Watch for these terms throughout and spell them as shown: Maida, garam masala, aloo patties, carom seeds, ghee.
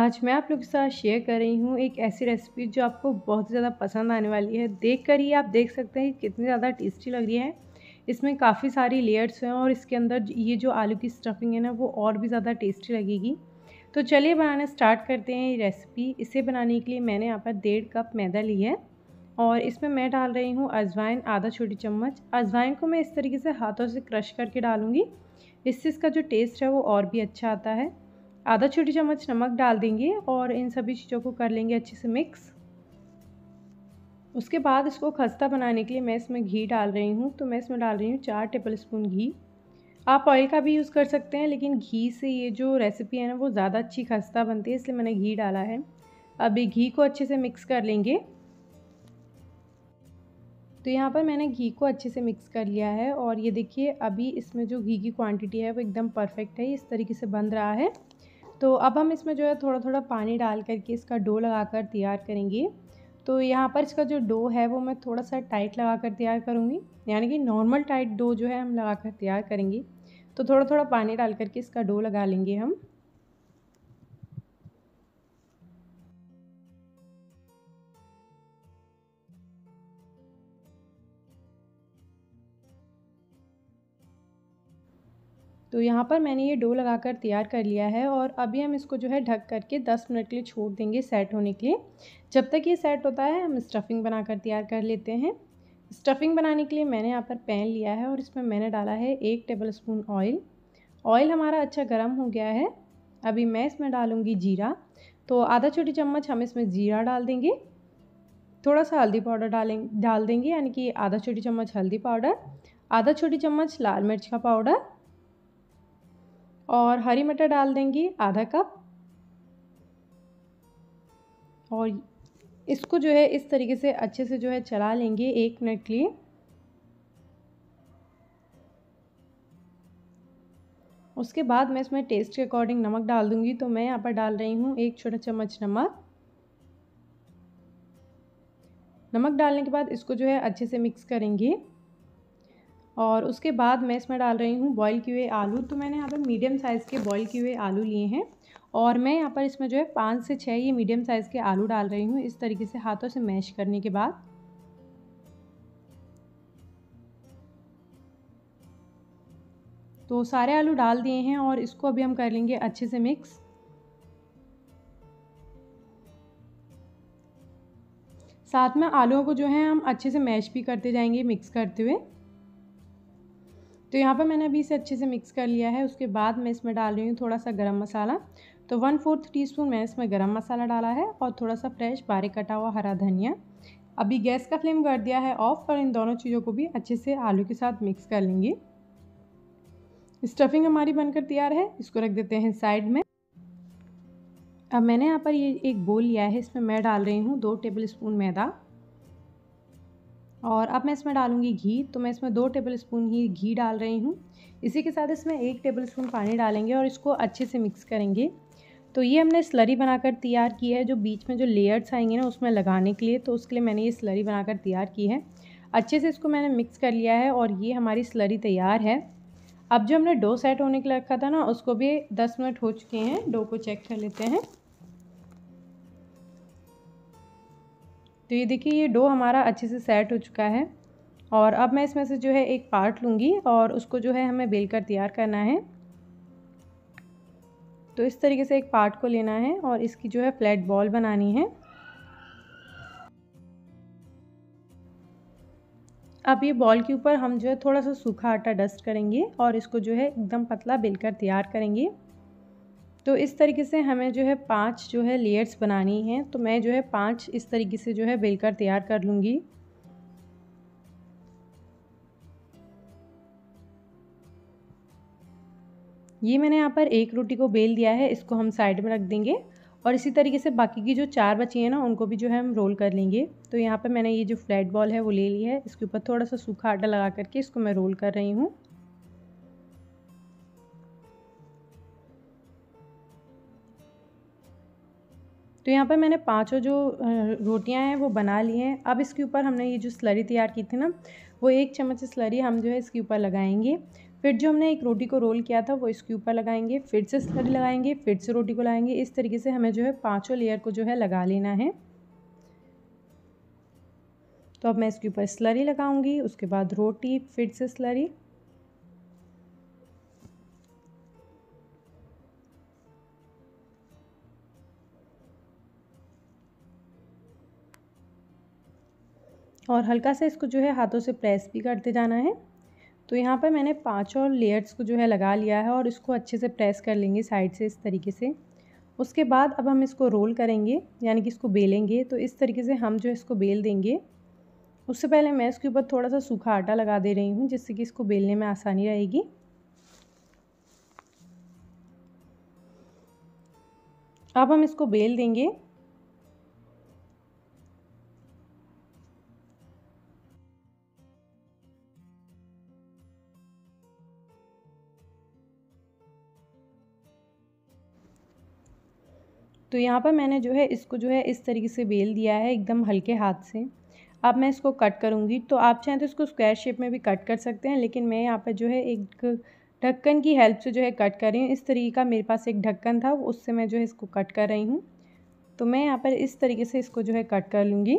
आज मैं आप लोग के साथ शेयर कर रही हूँ एक ऐसी रेसिपी जो आपको बहुत ज़्यादा पसंद आने वाली है। देखकर ही आप देख सकते हैं कितनी ज़्यादा टेस्टी लग रही है। इसमें काफ़ी सारी लेयर्स हैं और इसके अंदर ये जो आलू की स्टफिंग है ना, वो और भी ज़्यादा टेस्टी लगेगी। तो चलिए बनाना स्टार्ट करते हैं ये रेसिपी। इसे बनाने के लिए मैंने यहाँ पर 1.5 कप मैदा ली है और इसमें मैं डाल रही हूँ अजवाइन, आधा छोटी चम्मच। अजवाइन को मैं इस तरीके से हाथों से क्रश करके डालूँगी, इससे इसका जो टेस्ट है वो और भी अच्छा आता है। आधा छोटी चम्मच नमक डाल देंगे और इन सभी चीज़ों को कर लेंगे अच्छे से मिक्स। उसके बाद इसको खस्ता बनाने के लिए मैं इसमें घी डाल रही हूँ। तो मैं इसमें डाल रही हूँ 4 टेबलस्पून घी। आप ऑयल का भी यूज़ कर सकते हैं, लेकिन घी से ये जो रेसिपी है ना, वो ज़्यादा अच्छी खस्ता बनती है, इसलिए मैंने घी डाला है। अब ये घी को अच्छे से मिक्स कर लेंगे। तो यहाँ पर मैंने घी को अच्छे से मिक्स कर लिया है और ये देखिए अभी इसमें जो घी की क्वांटिटी है वो एकदम परफेक्ट है, इस तरीके से बन रहा है। तो अब हम इसमें जो है थोड़ा थोड़ा पानी डाल करके इसका डो लगा कर तैयार करेंगे। तो यहाँ पर इसका जो डो है वो मैं थोड़ा सा टाइट लगा कर तैयार करूँगी, यानी कि नॉर्मल टाइट डो जो है हम लगा कर तैयार करेंगे। तो थोड़ा थोड़ा पानी डाल करके इसका डो लगा लेंगे हम। तो यहाँ पर मैंने ये डो लगा कर तैयार कर लिया है और अभी हम इसको जो है ढक करके 10 मिनट के लिए छोड़ देंगे सेट होने के लिए। जब तक ये सेट होता है हम स्टफिंग बना कर तैयार कर लेते हैं। स्टफिंग बनाने के लिए मैंने यहाँ पर पैन लिया है और इसमें मैंने डाला है 1 टेबलस्पून ऑयल। ऑयल हमारा अच्छा गर्म हो गया है। अभी मैं इसमें डालूँगी जीरा। तो आधा छोटी चम्मच हम इसमें जीरा डाल देंगे। थोड़ा सा हल्दी पाउडर डाल देंगे, यानी कि आधा छोटी चम्मच हल्दी पाउडर, आधा छोटी चम्मच लाल मिर्च का पाउडर और हरी मटर डाल देंगे आधा कप। और इसको जो है इस तरीके से अच्छे से जो है चला लेंगे 1 मिनट के लिए। उसके बाद मैं इसमें टेस्ट के अकॉर्डिंग नमक डाल दूंगी। तो मैं यहाँ पर डाल रही हूँ 1 छोटा चम्मच नमक। नमक डालने के बाद इसको जो है अच्छे से मिक्स करेंगे और उसके बाद मैं इसमें डाल रही हूँ बॉईल किए हुए आलू। तो मैंने यहाँ पर मीडियम साइज़ के बॉईल किए हुए आलू लिए हैं और मैं यहाँ पर इसमें जो है 5 से 6 ये मीडियम साइज़ के आलू डाल रही हूँ, इस तरीके से हाथों से मैश करने के बाद। तो सारे आलू डाल दिए हैं और इसको अभी हम कर लेंगे अच्छे से मिक्स। साथ में आलूओं को जो है हम अच्छे से मैश भी करते जाएंगे मिक्स करते हुए। तो यहाँ पर मैंने अभी इसे अच्छे से मिक्स कर लिया है। उसके बाद मैं इसमें डाल रही हूँ थोड़ा सा गरम मसाला। तो 1/4 टीस्पून मैंने इसमें गरम मसाला डाला है और थोड़ा सा फ्रेश बारीक कटा हुआ हरा धनिया। अभी गैस का फ्लेम कर दिया है ऑफ और इन दोनों चीज़ों को भी अच्छे से आलू के साथ मिक्स कर लेंगे। स्टफिंग हमारी बनकर तैयार है, इसको रख देते हैं साइड में। अब मैंने यहाँ पर ये एक बोल लिया है, इसमें मैं डाल रही हूँ 2 टेबलस्पून मैदा और अब मैं इसमें डालूंगी घी। तो मैं इसमें 2 टेबलस्पून ही घी डाल रही हूँ। इसी के साथ इसमें 1 टेबलस्पून पानी डालेंगे और इसको अच्छे से मिक्स करेंगे। तो ये हमने स्लरी बनाकर तैयार की है, जो बीच में जो लेयर्स आएंगे ना उसमें लगाने के लिए। तो उसके लिए मैंने ये स्लरी बनाकर तैयार की है। अच्छे से इसको मैंने मिक्स कर लिया है और ये हमारी स्लरी तैयार है। अब जो हमने डो सेट होने के लिए रखा था ना, उसको भी 10 मिनट हो चुके हैं। डो को चेक कर लेते हैं। तो ये देखिए ये डो हमारा अच्छे से सेट हो चुका है और अब मैं इसमें से जो है एक पार्ट लूँगी और उसको जो है हमें बेल कर तैयार करना है। तो इस तरीके से एक पार्ट को लेना है और इसकी जो है फ्लैट बॉल बनानी है। अब ये बॉल के ऊपर हम जो है थोड़ा सा सूखा आटा डस्ट करेंगे और इसको जो है एकदम पतला बेल कर तैयार करेंगे। तो इस तरीके से हमें जो है 5 जो है लेयर्स बनानी हैं। तो मैं जो है 5 इस तरीके से जो है बेलकर तैयार कर लूँगी। ये मैंने यहाँ पर एक रोटी को बेल दिया है, इसको हम साइड में रख देंगे और इसी तरीके से बाकी की जो 4 बची हैं ना, उनको भी जो है हम रोल कर लेंगे। तो यहाँ पर मैंने ये जो फ्लैट बॉल है वो ले ली है, इसके ऊपर थोड़ा सा सूखा आटा लगा करके इसको मैं रोल कर रही हूँ। तो यहाँ पर मैंने 5ों जो रोटियां हैं वो बना ली हैं। अब इसके ऊपर हमने ये जो स्लरी तैयार की थी ना, वो 1 चम्मच स्लरी हम जो है इसके ऊपर लगाएंगे। फिर जो हमने एक रोटी को रोल किया था वो इसके ऊपर लगाएंगे, फिर से स्लरी लगाएंगे, फिर से रोटी को लगाएंगे। इस तरीके से हमें जो है पाँचों लेयर को जो है लगा लेना है। तो अब मैं इसके ऊपर स्लरी लगाऊंगी, उसके बाद रोटी, फिर से स्लरी। और हल्का सा इसको जो है हाथों से प्रेस भी करते जाना है। तो यहाँ पर मैंने पाँचों लेयर्स को जो है लगा लिया है और इसको अच्छे से प्रेस कर लेंगे साइड से इस तरीके से। उसके बाद अब हम इसको रोल करेंगे यानी कि इसको बेलेंगे। तो इस तरीके से हम जो इसको बेल देंगे। उससे पहले मैं इसके ऊपर थोड़ा सा सूखा आटा लगा दे रही हूँ जिससे कि इसको बेलने में आसानी रहेगी। अब हम इसको बेल देंगे। तो यहाँ पर मैंने जो है इसको जो है इस तरीके से बेल दिया है एकदम हल्के हाथ से। अब मैं इसको कट करूँगी। तो आप चाहें तो इसको स्क्वायर शेप में भी कट कर सकते हैं, लेकिन मैं यहाँ पर जो है एक ढक्कन की हेल्प से जो है कट कर रही हूँ। इस तरीके का मेरे पास एक ढक्कन था, उससे मैं जो है इसको कट कर रही हूँ। तो मैं यहाँ पर इस तरीके से इसको जो है कट कर लूँगी।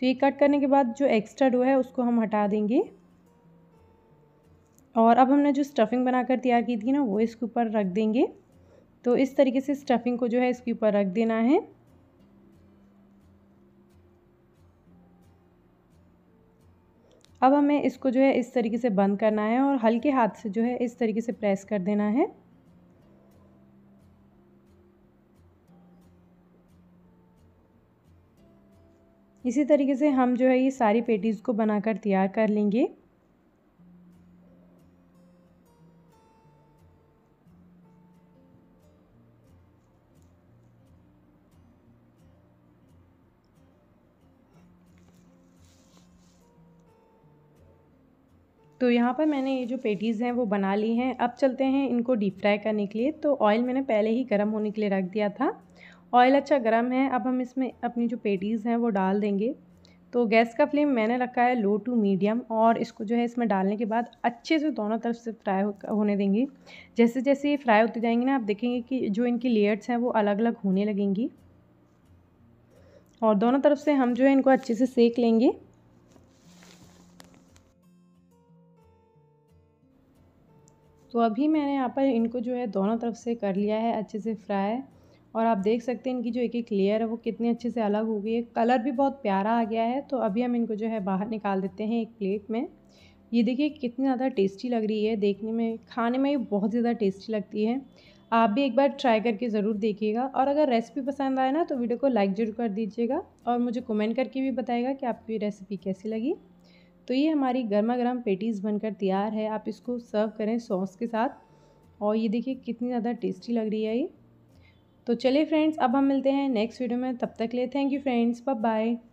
तो ये कट करने के बाद जो एक्स्ट्रा डो है उसको हम हटा देंगे। और अब हमने जो स्टफ़िंग बनाकर तैयार की थी ना, वो इसके ऊपर रख देंगे। तो इस तरीके से स्टफ़िंग को जो है इसके ऊपर रख देना है। अब हमें इसको जो है इस तरीके से बंद करना है और हल्के हाथ से जो है इस तरीके से प्रेस कर देना है। इसी तरीके से हम जो है ये सारी पेटीज़ को बनाकर तैयार कर लेंगे। तो यहाँ पर मैंने ये जो पेटीज़ हैं वो बना ली हैं। अब चलते हैं इनको डीप फ्राई करने के लिए। तो ऑयल मैंने पहले ही गर्म होने के लिए रख दिया था। ऑयल अच्छा गर्म है। अब हम इसमें अपनी जो पेटीज़ हैं वो डाल देंगे। तो गैस का फ्लेम मैंने रखा है लो टू मीडियम, और इसको जो है इसमें डालने के बाद अच्छे से दोनों तरफ से फ्राई होने देंगे। जैसे जैसे ये फ्राई होते जाएंगे ना, आप देखेंगे कि जो इनकी लेयर्स हैं वो अलग अलग होने लगेंगी। और दोनों तरफ से हम जो है इनको अच्छे से सेक लेंगे। तो अभी मैंने यहाँ पर इनको जो है दोनों तरफ से कर लिया है अच्छे से फ्राई, और आप देख सकते हैं इनकी जो एक एक लेयर है वो कितने अच्छे से अलग हो गई है। कलर भी बहुत प्यारा आ गया है। तो अभी हम इनको जो है बाहर निकाल देते हैं एक प्लेट में। ये देखिए कितनी ज़्यादा टेस्टी लग रही है देखने में, खाने में ये बहुत ज़्यादा टेस्टी लगती है। आप भी एक बार ट्राई करके ज़रूर देखिएगा। और अगर रेसिपी पसंद आए ना तो वीडियो को लाइक ज़रूर कर दीजिएगा, और मुझे कमेंट करके भी बताइएगा कि आपको ये रेसिपी कैसी लगी। तो ये हमारी गर्मा गर्म पेटीज़ बनकर तैयार है। आप इसको सर्व करें सॉस के साथ, और ये देखिए कितनी ज़्यादा टेस्टी लग रही है ये। तो चलिए फ्रेंड्स, अब हम मिलते हैं नेक्स्ट वीडियो में। तब तक के लिए thank you friends, bye bye.